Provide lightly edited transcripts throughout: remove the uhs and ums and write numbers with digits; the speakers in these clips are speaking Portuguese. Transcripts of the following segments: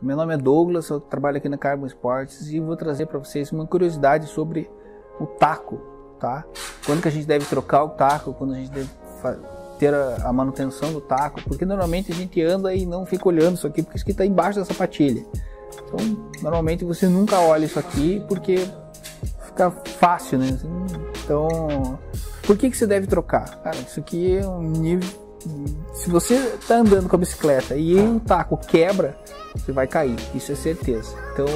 Meu nome é Douglas, eu trabalho aqui na Carbon Sports e vou trazer para vocês uma curiosidade sobre o taco, tá? Quando que a gente deve trocar o taco, quando a gente deve ter a manutenção do taco, porque normalmente a gente anda e não fica olhando isso aqui, porque isso aqui está embaixo da sapatilha. Então, normalmente você nunca olha isso aqui porque fica fácil, né? Então, por que você deve trocar? Cara, isso aqui é um nível... Se você está andando com a bicicleta e um taco quebra, você vai cair, isso é certeza. Então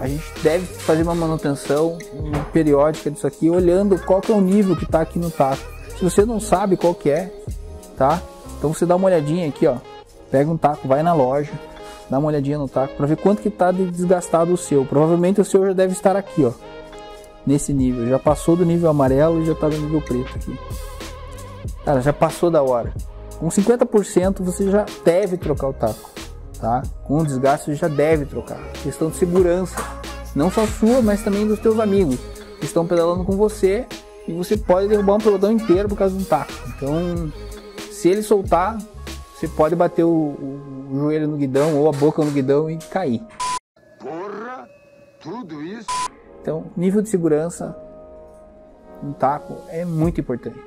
a gente deve fazer uma manutenção periódica disso aqui, olhando qual que é o nível que está aqui no taco. Se você não sabe qual que é, tá? Então você dá uma olhadinha aqui, ó. Pega um taco, vai na loja, dá uma olhadinha no taco para ver quanto que está desgastado o seu. Provavelmente o seu já deve estar aqui, ó, nesse nível. Já passou do nível amarelo e já está no nível preto aqui. Cara, já passou da hora. Com 50% você já deve trocar o taco, tá? Com o desgaste você já deve trocar. Questão de segurança, não só sua, mas também dos teus amigos que estão pedalando com você, e você pode derrubar um pelotão inteiro por causa de um taco. Então, se ele soltar, você pode bater o joelho no guidão ou a boca no guidão e cair. Porra, tudo isso. Então, nível de segurança um taco é muito importante.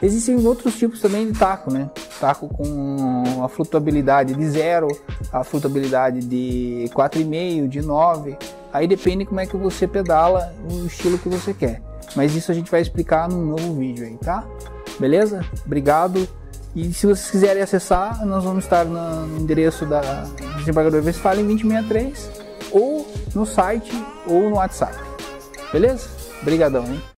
Existem outros tipos também de taco, né? Taco com a flutuabilidade de 0, a flutuabilidade de 4,5, de 9. Aí depende como é que você pedala, o estilo que você quer. Mas isso a gente vai explicar num novo vídeo aí, tá? Beleza? Obrigado. E se vocês quiserem acessar, nós vamos estar no endereço da Desembargador Westphalen 2063, ou no site, ou no WhatsApp. Beleza? Obrigadão, hein?